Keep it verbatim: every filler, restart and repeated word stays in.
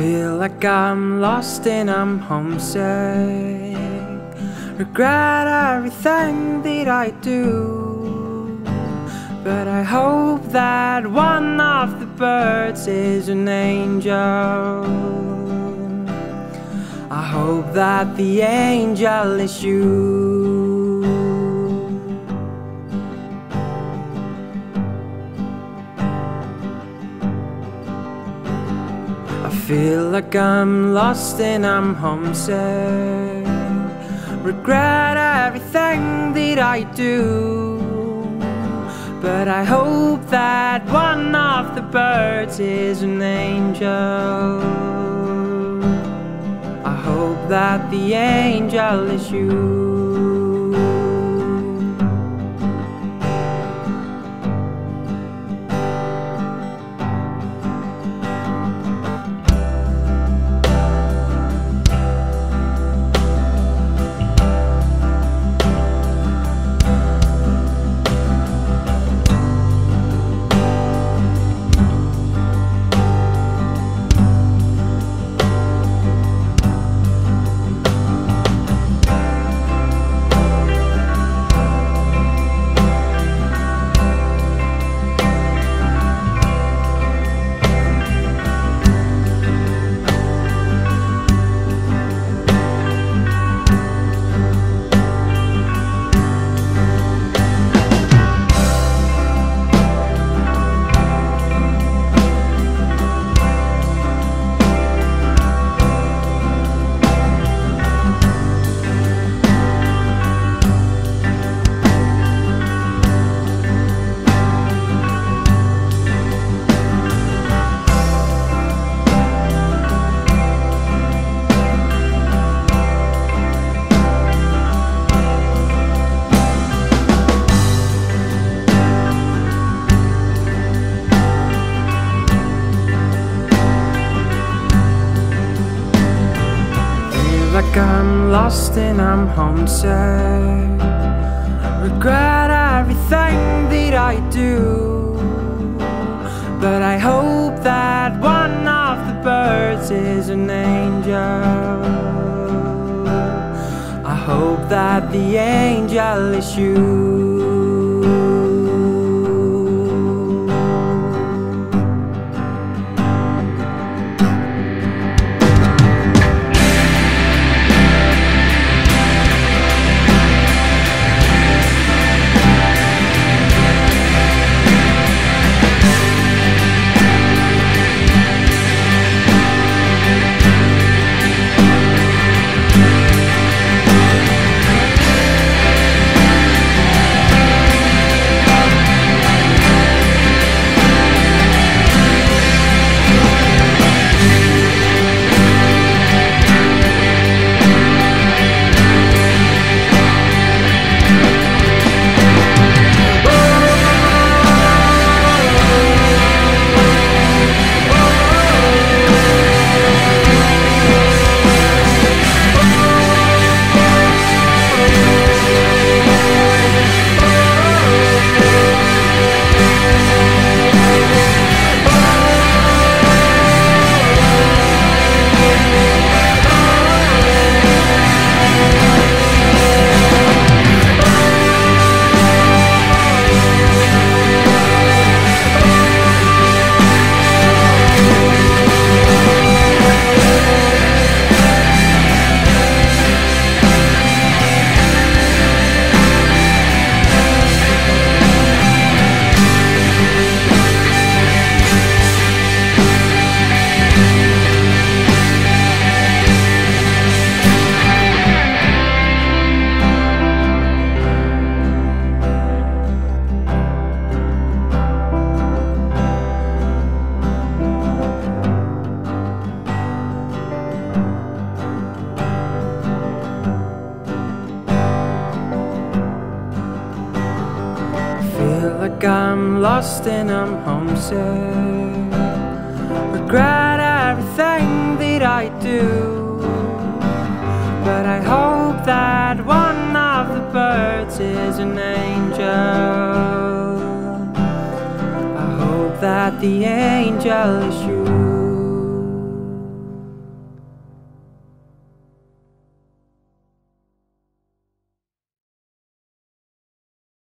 Feel like I'm lost and I'm homesick. Regret everything that I do, but I hope that one of the birds is an angel. I hope that the angel is you. I feel like I'm lost and I'm homesick. Regret everything that I do, but I hope that one of the birds is an angel. I hope that the angel is you. Like I'm lost and I'm homesick. Regret everything that I do, but I hope that one of the birds is an angel. I hope that the angel is you. Like I'm lost and I'm homesick. Regret everything that I do, but I hope that one of the birds is an angel. I hope that the angel is you.